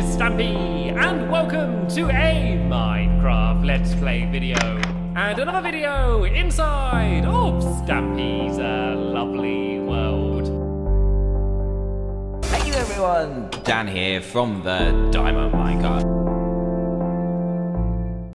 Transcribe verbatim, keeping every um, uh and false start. is Stampy, and welcome to a Minecraft Let's Play video, and another video inside of Stampy's uh, lovely world. Hey everyone, Dan here from the Diamond Minecart.